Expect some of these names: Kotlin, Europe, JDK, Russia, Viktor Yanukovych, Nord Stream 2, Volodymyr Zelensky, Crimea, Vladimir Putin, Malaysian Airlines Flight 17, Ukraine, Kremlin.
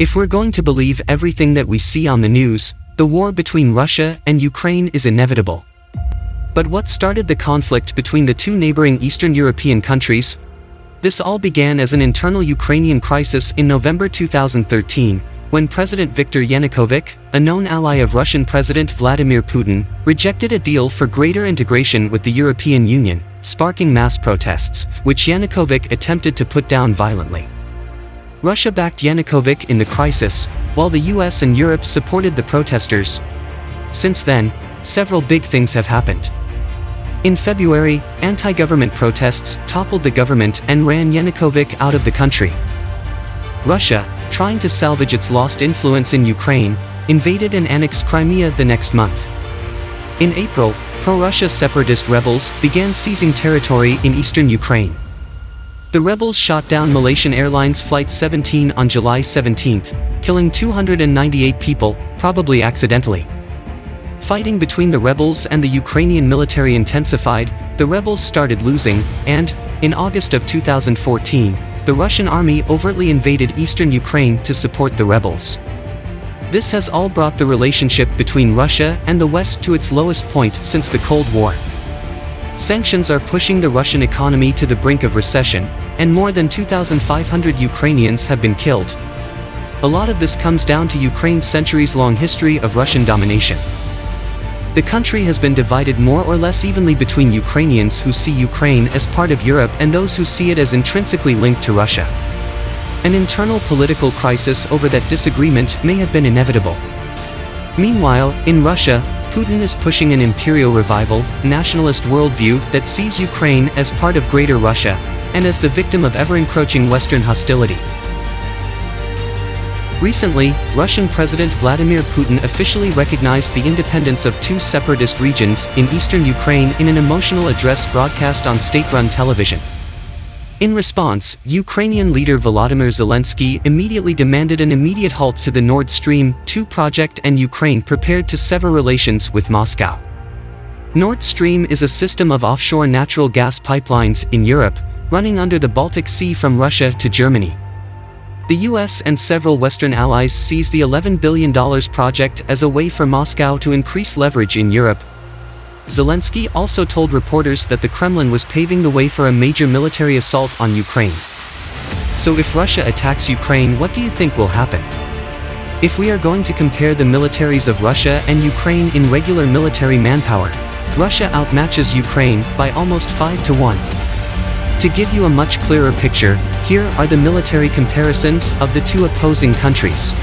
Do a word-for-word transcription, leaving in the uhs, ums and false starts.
If we're going to believe everything that we see on the news, the war between Russia and Ukraine is inevitable. But what started the conflict between the two neighboring Eastern European countries? This all began as an internal Ukrainian crisis in November two thousand thirteen, when President Viktor Yanukovych, a known ally of Russian President Vladimir Putin, rejected a deal for greater integration with the European Union, sparking mass protests, which Yanukovych attempted to put down violently. Russia backed Yanukovych in the crisis, while the U S and Europe supported the protesters. Since then, several big things have happened. In February, anti-government protests toppled the government and ran Yanukovych out of the country. Russia, trying to salvage its lost influence in Ukraine, invaded and annexed Crimea the next month. In April, pro-Russia separatist rebels began seizing territory in eastern Ukraine. The rebels shot down Malaysian Airlines Flight seventeen on July seventeenth, killing two hundred ninety-eight people, probably accidentally. Fighting between the rebels and the Ukrainian military intensified, the rebels started losing, and, in August of two thousand fourteen, the Russian army overtly invaded eastern Ukraine to support the rebels. This has all brought the relationship between Russia and the West to its lowest point since the Cold War. Sanctions are pushing the Russian economy to the brink of recession, and more than two thousand five hundred Ukrainians have been killed. A lot of this comes down to Ukraine's centuries-long history of Russian domination. The country has been divided more or less evenly between Ukrainians who see Ukraine as part of Europe and those who see it as intrinsically linked to Russia. An internal political crisis over that disagreement may have been inevitable. Meanwhile, in Russia, Putin is pushing an imperial revival, nationalist worldview that sees Ukraine as part of Greater Russia, and as the victim of ever-encroaching Western hostility. Recently, Russian President Vladimir Putin officially recognized the independence of two separatist regions in eastern Ukraine in an emotional address broadcast on state-run television. In response, Ukrainian leader Volodymyr Zelensky immediately demanded an immediate halt to the Nord Stream two project, and Ukraine prepared to sever relations with Moscow. Nord Stream is a system of offshore natural gas pipelines in Europe, running under the Baltic Sea from Russia to Germany. The U S and several Western allies sees the eleven billion dollar project as a way for Moscow to increase leverage in Europe. Zelensky also told reporters that the Kremlin was paving the way for a major military assault on Ukraine. So if Russia attacks Ukraine, what do you think will happen? If we are going to compare the militaries of Russia and Ukraine in regular military manpower, Russia outmatches Ukraine by almost five to one. To give you a much clearer picture, here are the military comparisons of the two opposing countries.